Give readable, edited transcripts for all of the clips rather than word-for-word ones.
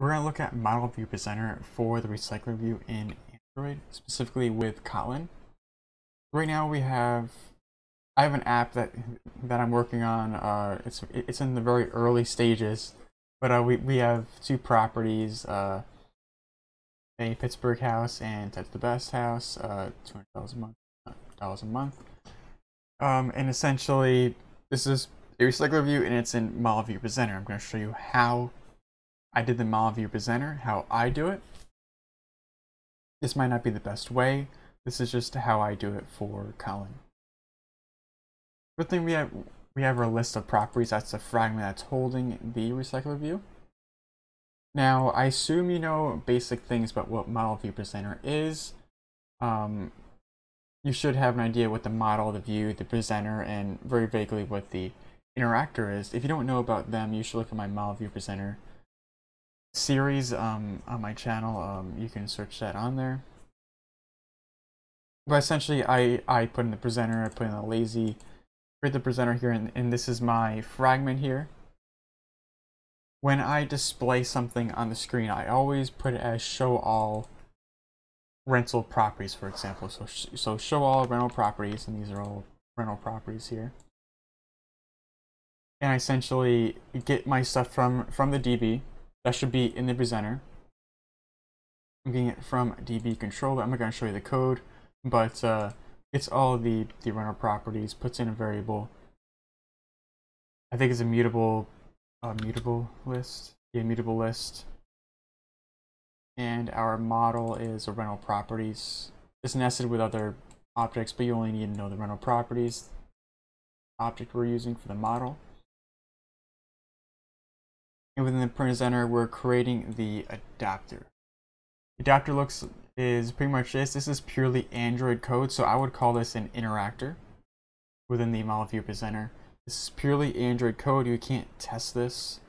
We're going to look at Model View Presenter for the Recycler View in Android, specifically with Kotlin. Right now we have, I have an app that I'm working on. It's in the very early stages, but we have two properties, a Pittsburgh house and That's the Best house, $200 a month. And essentially, this is a Recycler View and it's in Model View Presenter. I'm going to show you how I did the Model View Presenter, how I do it. This might not be the best way. This is just how I do it for Kotlin. First thing we have our list of properties. That's the fragment that's holding the Recycler View. Now, I assume you know basic things about what Model View Presenter is. You should have an idea what the model, the view, the presenter, and very vaguely what the interactor is. If you don't know about them, you should look at my Model View Presenter series on my channel. You can search that on there. But essentially, I put in the presenter, I put in the lazy, create the presenter here, and this is my fragment here. When I display something on the screen, I always put it as show all rental properties, for example. So show all rental properties, and these are all rental properties here. And I essentially get my stuff from the DB. That should be in the presenter. I'm getting it from DB controller. I'm not going to show you the code, but it's all the rental properties, puts in a variable. I think it's a mutable list. Yeah, mutable list. And our model is a rental properties. It's nested with other objects, but you only need to know the rental properties object we're using for the model. And within the presenter, we're creating the adapter. Adapter looks is pretty much this. This is purely Android code, so I would call this an interactor within the Model View Presenter. This is purely Android code. You can't test this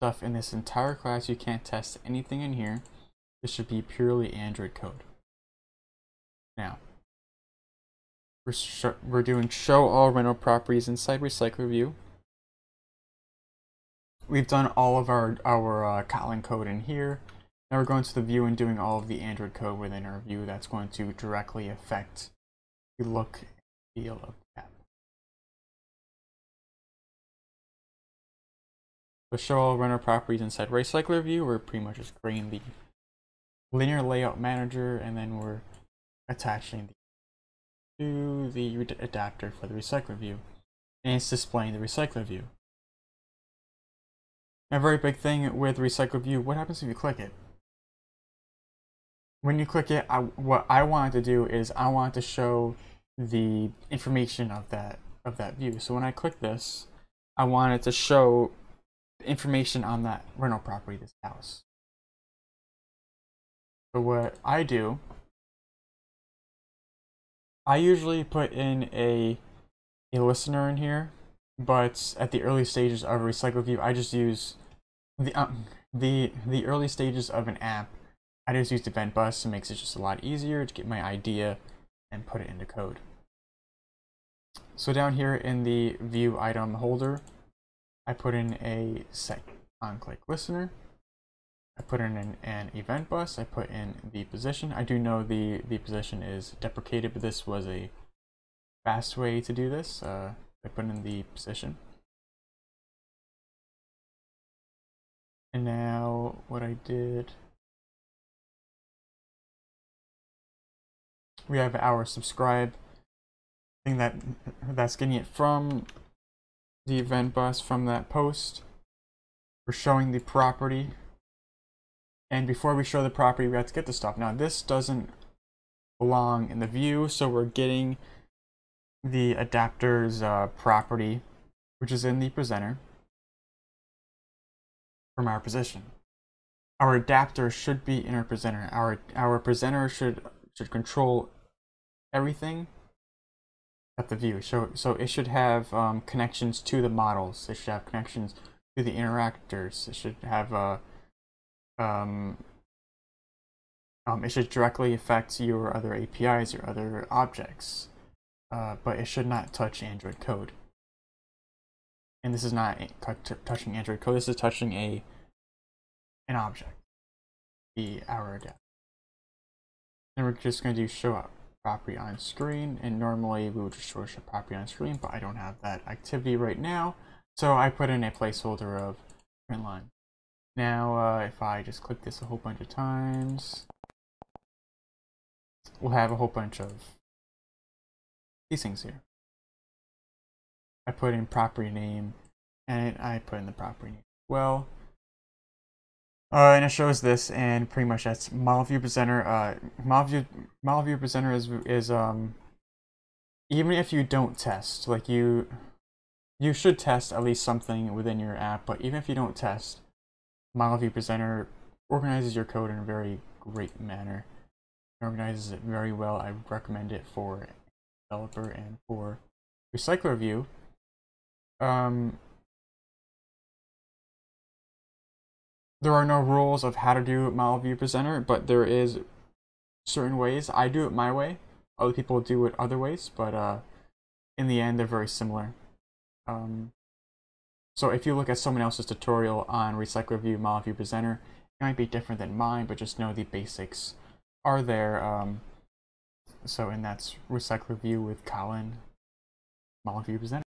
stuff in this entire class. You can't test anything in here. This should be purely Android code. Now, we're doing show all rental properties inside Recycler View. We've done all of our Kotlin code in here. Now we're going to the view and doing all of the Android code within our view that's going to directly affect the look and feel of the app. So show all rental properties inside Recycler View. We're pretty much just creating the linear layout manager, and then we're attaching to the adapter for the Recycler View, and it's displaying the Recycler View. A very big thing with Recycler View, what happens if you click it? When you click it, what I wanted to do is I want to show the information of that view. So when I click this, I wanted to show information on that rental property, this house. So what I do, I usually put in a listener in here. But at the early stages of Recycler View, I just use the early stages of an app. I just use event bus. It makes it just a lot easier to get my idea and put it into code. So down here in the view item holder, I put in a set onClick listener. I put in an event bus. I put in the position. I do know the position is deprecated, but this was a fast way to do this. I put in the position. And now what I did, we have our subscribe thing that's getting it from the event bus, from that post. We're showing the property. And before we show the property, we have to get the stuff. Now this doesn't belong in the view, so we're getting the adapter's property, which is in the presenter, from our position. Our adapter should be in our presenter. Our presenter should control everything at the view. So it should have connections to the models. It should have connections to the interactors. It should have it should directly affect your other APIs, your other objects. But it should not touch Android code. And this is not touching Android code, this is touching an object. the arrow down. And we're just going to do show up property on screen, and normally we would just show property on screen, but I don't have that activity right now, so I put in a placeholder of print line. Now if I just click this a whole bunch of times, we'll have a whole bunch of these things here. I put in property name, and I put in the property name as well. And it shows this, and pretty much that's Model View Presenter. Model View Presenter is even if you don't test, like you should test at least something within your app, but even if you don't test, Model View Presenter organizes your code in a very great manner. It organizes it very well. I recommend it for developer and for RecyclerView. There are no rules of how to do Model View Presenter, but there is certain ways. I do it my way. Other people do it other ways, but in the end, they're very similar. So if you look at someone else's tutorial on RecyclerView Model View Presenter, it might be different than mine, but just know the basics are there. And that's RecyclerView with Kotlin Model View Presenter.